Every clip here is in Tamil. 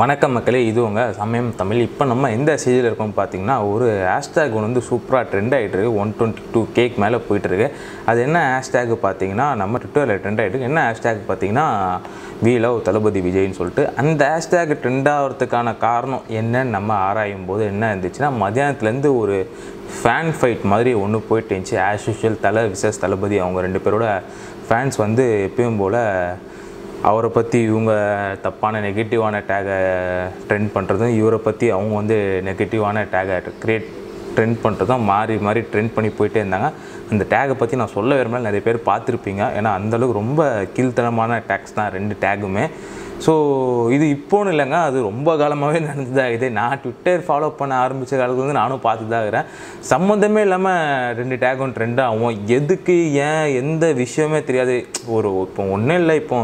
வணக்கம் மக்களே, இது உங்க சமயம் தமிழ். இப்போ நம்ம எந்த ஸ்டேஜில் இருக்கோம் பார்த்தீங்கன்னா, ஒரு ஹேஷ்டேக் ஒன்று வந்து சூப்பராக ட்ரெண்ட் ஆகிட்டு இருக்குது. 122K மேலே போயிட்டுருக்கு. அது என்ன ஹேஷ்டேக் பார்த்தீங்கன்னா, நம்ம ட்விட்டரில் ட்ரெண்ட் ஆகிட்டுருக்கு. என்ன ஹேஷ்டேக் பார்த்தீங்கன்னா, வி லவ் தளபதி விஜய்ன்னு சொல்லிட்டு. அந்த ஹேஷ்டேக் ட்ரெண்ட் ஆகிறதுக்கான காரணம் என்னன்னு நம்ம ஆராயும் போது என்ன இருந்துச்சுன்னா, மதியானத்துலேருந்து ஒரு ஃபேன் ஃபைட் மாதிரி ஒன்று போயிட்டு இருந்துச்சு. As usual Thala versus Thalapathy அவங்க ரெண்டு பேரோட ஃபேன்ஸ் வந்து எப்பயும் போல் அவரை பற்றி இவங்க தப்பான நெகட்டிவான டேகை ட்ரெண்ட் பண்ணுறதும், இவரை பற்றி அவங்க வந்து நெகட்டிவான டேகை ட்ரெண்ட் பண்ணுறதும் மாறி மாறி ட்ரெண்ட் பண்ணி போயிட்டே இருந்தாங்க. அந்த டேகை பற்றி நான் சொல்ல விரும்பல, நிறைய பேர் பார்த்துருப்பீங்க. ஏன்னா அந்தளவுக்கு ரொம்ப கீழ்த்தனமான டேக்ஸ் தான் ரெண்டு டேகுமே. ஸோ இது இப்போன்னு இல்லைங்க, அது ரொம்ப காலமாகவே நடந்ததாகுது. நான் ட்விட்டர் ஃபாலோ பண்ண ஆரம்பித்த காலத்தில் வந்து நானும் பார்த்துதாகிறேன். சம்மந்தமே இல்லாமல் ரெண்டு டேகும் ட்ரெண்ட் ஆகும். எதுக்கு, ஏன், எந்த விஷயமே தெரியாது. ஒரு இப்போ ஒன்றும் இல்லை, இப்போ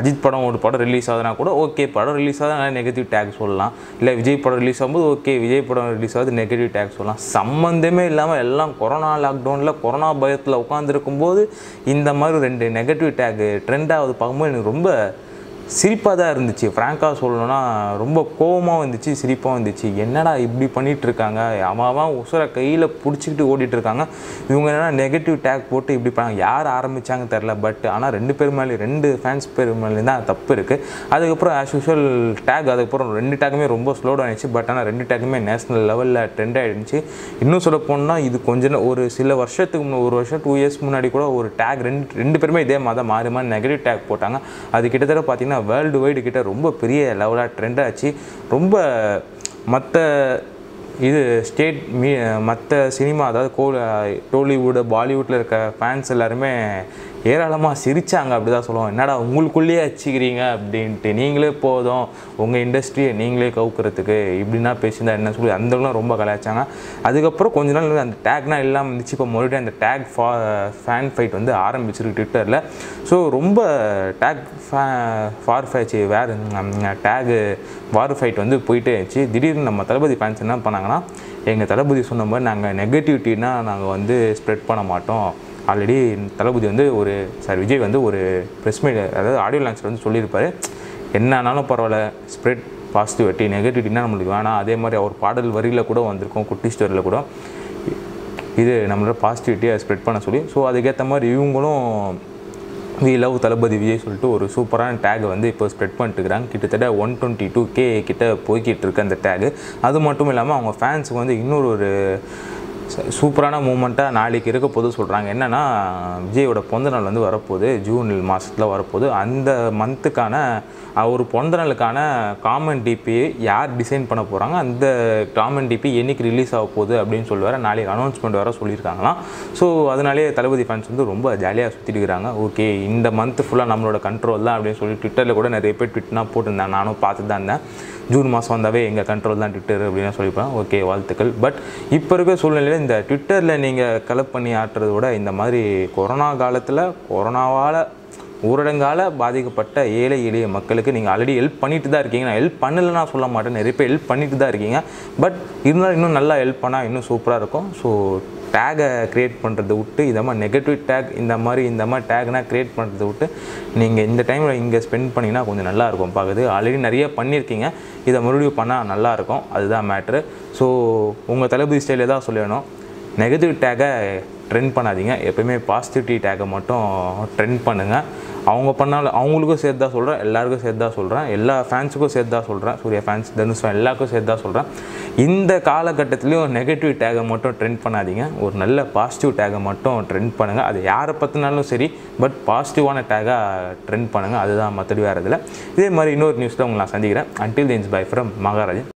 அஜித் படம் ஒரு படம் ரிலீஸ் ஆகுதுன்னா கூட ஓகே, படம் ரிலீஸ் ஆகுது நெகட்டிவ் டேக் சொல்லலாம். இல்லை விஜய் படம் ரிலீஸ் ஆகும்போது ஓகே, விஜய் படம் ரிலீஸ் ஆகுது நெகட்டிவ் டேக் சொல்லலாம். சம்மந்தமே இல்லாமல் எல்லாம் கொரோனா லாக்டவுனில் கொரோனா பயத்தில் உட்காந்துருக்கும்போது இந்த மாதிரி ரெண்டு நெகட்டிவ் டேக் ட்ரெண்ட் ஆகுது பார்க்கும்போது எனக்கு ரொம்ப சிரிப்பாக தான் இருந்துச்சு. ஃப்ராங்காக சொல்லணும்னா ரொம்ப கோபமாக வந்துச்சு, சிரிப்பாக வந்துச்சு. என்னடா இப்படி பண்ணிகிட்ருக்காங்க, அவன் உசுரை கையில் பிடிச்சிக்கிட்டு ஓடிட்டுருக்காங்க, இவங்க என்னென்னா நெகட்டிவ் டேக் போட்டு இப்படி பண்ணாங்க. யார் ஆரம்பித்தாங்க தெரில, பட் ஆனால் ரெண்டு பேர் மேலே, ரெண்டு ஃபேன்ஸ் பேர் மேலே தான் தப்பு இருக்குது. அதுக்கப்புறம் ஆஸ் யூஷுவல் டேக், அதுக்கப்புறம் ரெண்டு டேக்குமே ரொம்ப ஸ்லோ டவுன் ஆயிடுச்சு. பட் ஆனால் ரெண்டு டேக்குமே நேஷ்னல் லெவலில் ட்ரெண்ட் ஆகிடுச்சு. இன்னும் சொல்ல போனால் இது கொஞ்சம் ஒரு சில வருஷத்துக்கு முன்னே, ஒரு வருஷம் 2 years முன்னாடி கூட ஒரு டேக் ரெண்டு பேருமே இதே மாதிரி தான் மாறி மாறி நெகட்டிவ் டேக் போட்டாங்க. அது கிட்டத்தட்ட பார்த்திங்கன்னா வேர்ல்டு வைடு கிட்ட ரொம்ப பெரிய லெவலாக ட்ரெண்ட் ஆச்சு. ரொம்ப மற்ற இது ஸ்டேட் மற்ற சினிமா, அதாவது டோலிவுட், பாலிவுட்டில் இருக்க ஃபேன்ஸ் எல்லாருமே ஏராளமாக சிரித்தாங்க. அப்படி தான் சொல்லுவோம், என்னடா உங்களுக்குள்ளேயே அடிச்சுக்கிறீங்க அப்படின்ட்டு, நீங்களே போதும் உங்கள் இண்டஸ்ட்ரியை நீங்களே கவுக்கிறதுக்கு இப்படின்னா பேசியிருந்தா என்ன சொல்லி அந்தளவுலாம் ரொம்ப கலாய்ச்சாங்க. அதுக்கப்புறம் கொஞ்ச நாள் அந்த டேக்னால் இல்லாமல் இருந்துச்சு. இப்போ மறுபடியும் அந்த டேக் ஃபேன் ஃபைட் வந்து ஆரம்பிச்சிருக்கு ட்விட்டரில். ஸோ ரொம்ப டேக் ஃபார்ஃபேச்சு வேறு டேகு வார் ஃபைட் வந்து போயிட்டே இருந்துச்சு. திடீர்னு நம்ம தளபதி ஃபேன்ஸ் என்ன பண்ணாங்கன்னா, எங்கள் தளபதி சொன்ன மாதிரி நாங்கள் நெகட்டிவிட்டின்னா நாங்கள் வந்து ஸ்ப்ரெட் பண்ண மாட்டோம். ஆல்ரெடி தளபதி வந்து விஜய் வந்து ஒரு ப்ரெஸ் மீட், அதாவது ஆடியோ லான்ச்சில் வந்து சொல்லியிருப்பார், என்ன ஆனாலும் பரவாயில்ல, ஸ்ப்ரெட் பாசிட்டிவிட்டி, நெகட்டிவிட்டினா நம்மளுக்கு வேணாம். அதே மாதிரி அவர் பாடல் வரியில் கூட வந்திருக்கும், குட்டி ஸ்டோரியில் கூட இது நம்மளோட பாசிட்டிவிட்டியை ஸ்ப்ரெட் பண்ண சொல்லி. ஸோ அதுக்கேற்ற மாதிரி இவங்களும் வி லவ் தளபதி விஜய் சொல்லிட்டு ஒரு சூப்பரான டேக் வந்து இப்போ ஸ்ப்ரெட் பண்ணிட்டுருக்காங்க. கிட்டத்தட்ட 122K கிட்ட போய்கிட்டு இருக்கு அந்த டேகு. அது மட்டும் இல்லாமல் அவங்க ஃபேன்ஸுக்கு வந்து இன்னொரு ஒரு சூப்பரான மூமெண்ட்டாக நாளைக்கு இருக்க போது சொல்கிறாங்க. என்னென்னா, விஜயோட பிறந்த நாள் வந்து வரப்போகுது, ஜூன் மாதத்தில் வரப்போகுது. அந்த மந்த்துக்கான ஒரு பிறந்த நாளுக்கான காமன் டிபி யார் டிசைன் பண்ண போகிறாங்க, அந்த காமன் டிபி என்றைக்கு ரிலீஸ் ஆக போகுது அப்படின்னு சொல்லி வர நாளைக்கு அனௌன்ஸ்மெண்ட் வர சொல்லியிருக்காங்களாம். ஸோ அதனாலே தளபதி ஃபேன்ஸ் வந்து ரொம்ப ஜாலியாக சுற்றிட்டு இருக்கிறாங்க. ஓகே, இந்த மந்த் ஃபுல்லாக நம்மளோட கண்ட்ரோல் தான் அப்படின்னு சொல்லி ட்விட்டரில் கூட நிறைய பேர் ட்விட்னா போட்டிருந்தேன், நானும் பார்த்து தான் இருந்தேன். ஜூன் மாதம் வந்தாவே எங்கள் கண்ட்ரோல் தான் ட்விட்டர் அப்படின்னு சொல்லிப்பேன். ஓகே, வாழ்த்துக்கள். பட் இப்போ இருக்கிற சூழ்நிலையில் இந்த ட்விட்டரில் நீங்கள் கலெக்ட் பண்ணி ஆட்டுறத விட, இந்த மாதிரி கொரோனா காலத்தில், கொரோனாவால் ஊரடங்கால் பாதிக்கப்பட்ட ஏழை எளிய மக்களுக்கு நீங்கள் ஆல்ரெடி ஹெல்ப் பண்ணிட்டு தான் இருக்கீங்க. நான் ஹெல்ப் பண்ணலைன்னா சொல்ல மாட்டேன், நிறைய பேர் ஹெல்ப் பண்ணிட்டு தான் இருக்கீங்க. பட் இருந்தாலும் இன்னும் நல்லா ஹெல்ப் பண்ணால் இன்னும் சூப்பராக இருக்கும். ஸோ டேகை க்ரியேட் பண்ணுறதை விட்டு, இதை மாதிரி நெகட்டிவ் டேக் இந்த மாதிரி டேக்னால் க்ரியேட் பண்ணுறதை விட்டு நீங்கள் இந்த டைமில் இங்கே ஸ்பெண்ட் பண்ணிங்கன்னா கொஞ்சம் நல்லாயிருக்கும் பார்க்குது. ஆல்ரெடி நிறைய பண்ணியிருக்கீங்க, இதை மறுபடியும் பண்ணால் நல்லாயிருக்கும். அதுதான் மேட்ரு. ஸோ உங்கள் தளபதி ஸ்டைலில் தான் சொல்லணும், நெகட்டிவ் டேக்கை ட்ரெண்ட் பண்ணாதீங்க, எப்போயுமே பாசிட்டிவிட்டி டேக்கை மட்டும் ட்ரெண்ட் பண்ணுங்கள். அவங்க பண்ணாலும் அவங்களுக்கும் சேர்த்து தான் சொல்கிறேன், எல்லாேருக்கும் சேர்த்து தான் சொல்கிறேன், எல்லா ஃபேன்ஸுக்கும் சேர்த்து தான் சொல்கிறேன், சூர்யா ஃபேன்ஸ், தனுஷ் ஃபேன் எல்லாருக்கும் சேர்த்து தான் சொல்கிறேன். இந்த காலகட்டத்துலேயும் நெகட்டிவ் டேக்கை மட்டும் ட்ரெண்ட் பண்ணாதீங்க, ஒரு நல்ல பாசிட்டிவ் டேக்கை மட்டும் ட்ரெண்ட் பண்ணுங்கள். அது யாரை பற்றினாலும் சரி, பட் பாசிட்டிவான டேக்காக ட்ரெண்ட் பண்ணுங்கள். அதுதான் மற்றபடி வேறு இதில். இதே மாதிரி இன்னொரு நியூஸில் உங்களை நான் சந்திக்கிறேன். Until தென்ஸ் bye from Maharajan.